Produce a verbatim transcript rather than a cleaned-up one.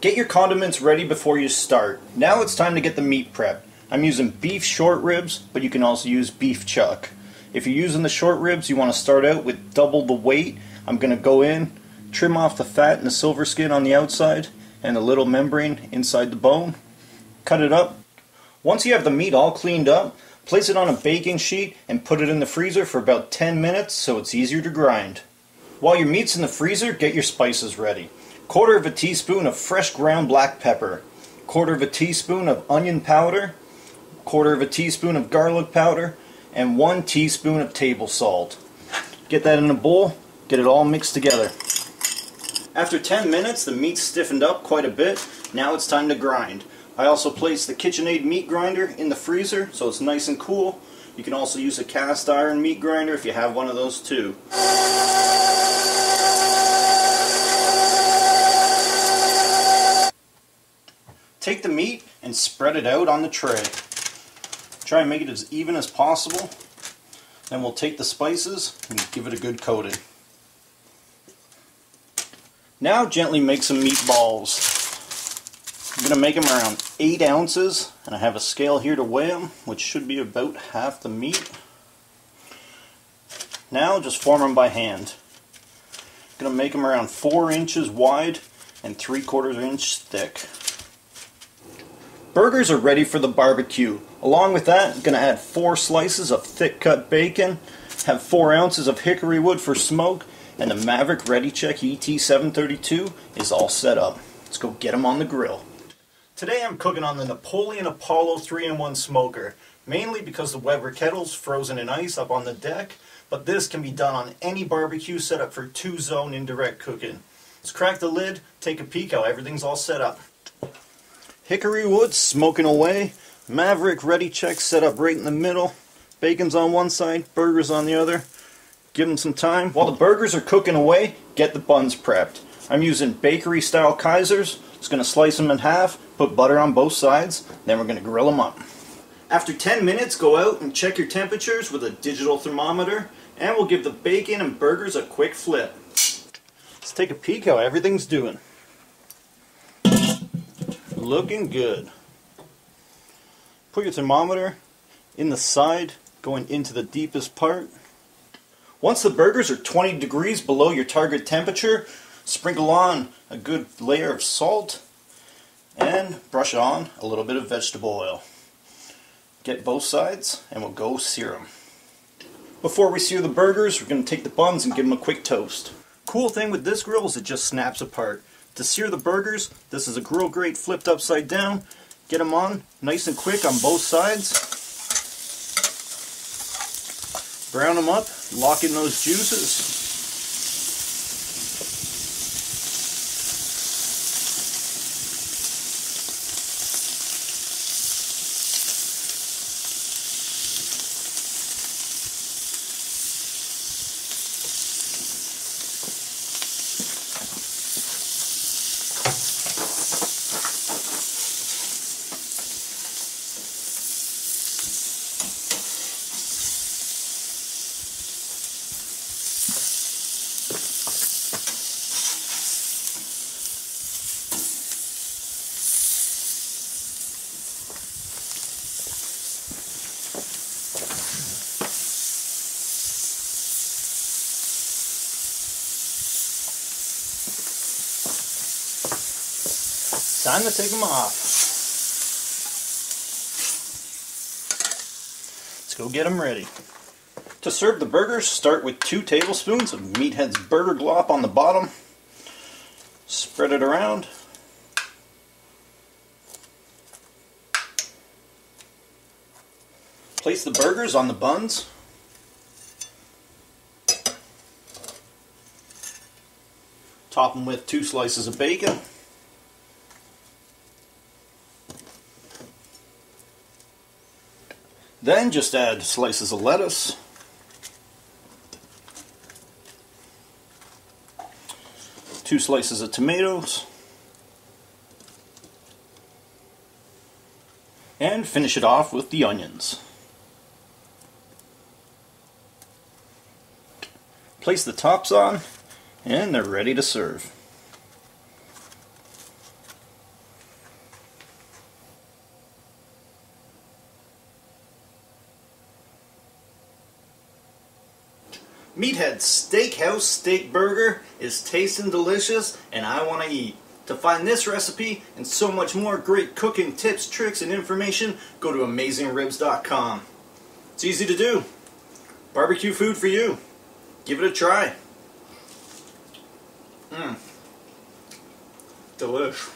Get your condiments ready before you start. Now it's time to get the meat prepped. I'm using beef short ribs, but you can also use beef chuck. If you're using the short ribs, you want to start out with double the weight. I'm going to go in, trim off the fat and the silver skin on the outside, and the little membrane inside the bone. Cut it up. Once you have the meat all cleaned up, place it on a baking sheet and put it in the freezer for about ten minutes so it's easier to grind. While your meat's in the freezer, get your spices ready. Quarter of a teaspoon of fresh ground black pepper, quarter of a teaspoon of onion powder, quarter of a teaspoon of garlic powder, and one teaspoon of table salt. Get that in a bowl, get it all mixed together. After ten minutes, the meat's stiffened up quite a bit. Now it's time to grind. I also placed the KitchenAid meat grinder in the freezer so it's nice and cool. You can also use a cast iron meat grinder if you have one of those too. Take the meat and spread it out on the tray. Try and make it as even as possible. Then we'll take the spices and give it a good coating. Now gently make some meatballs. I'm going to make them around eight ounces, and I have a scale here to weigh them, which should be about half the meat. Now just form them by hand. I'm going to make them around four inches wide and three quarters inch thick. Burgers are ready for the barbecue. Along with that, I'm going to add four slices of thick cut bacon, have four ounces of hickory wood for smoke, and the Maverick ReadyCheck E T seven thirty-two is all set up. Let's go get them on the grill. Today I'm cooking on the Napoleon Apollo three in one smoker, mainly because the Weber kettle's frozen in ice up on the deck, but this can be done on any barbecue set up for two-zone indirect cooking. Let's crack the lid, take a peek how everything's all set up. Hickory wood smoking away, Maverick ReadyCheck set up right in the middle, bacon's on one side, burgers on the other. Give them some time. While the burgers are cooking away, get the buns prepped. I'm using bakery style Kaisers, just going to slice them in half, put butter on both sides, then we're going to grill them up. After ten minutes, go out and check your temperatures with a digital thermometer, and we'll give the bacon and burgers a quick flip. Let's take a peek how everything's doing. Looking good. Put your thermometer in the side, going into the deepest part. Once the burgers are twenty degrees below your target temperature, sprinkle on a good layer of salt and brush on a little bit of vegetable oil. Get both sides and we'll go sear them. Before we sear the burgers, we're going to take the buns and give them a quick toast. Cool thing with this grill is it just snaps apart. To sear the burgers, this is a grill grate flipped upside down. Get them on nice and quick on both sides. Brown them up, lock in those juices. Time to take them off. Let's go get them ready. To serve the burgers, start with two tablespoons of Meathead's Burger Glop on the bottom. Spread it around. Place the burgers on the buns. Top them with two slices of bacon. Then just add slices of lettuce, two slices of tomatoes, and finish it off with the onions. place the tops on, and they're ready to serve. Meathead's Steakhouse Steak Burger is tasting delicious, and I want to eat. To find this recipe and so much more great cooking tips, tricks, and information, go to amazing ribs dot com. It's easy to do. Barbecue food for you. Give it a try. Mmm. Delish.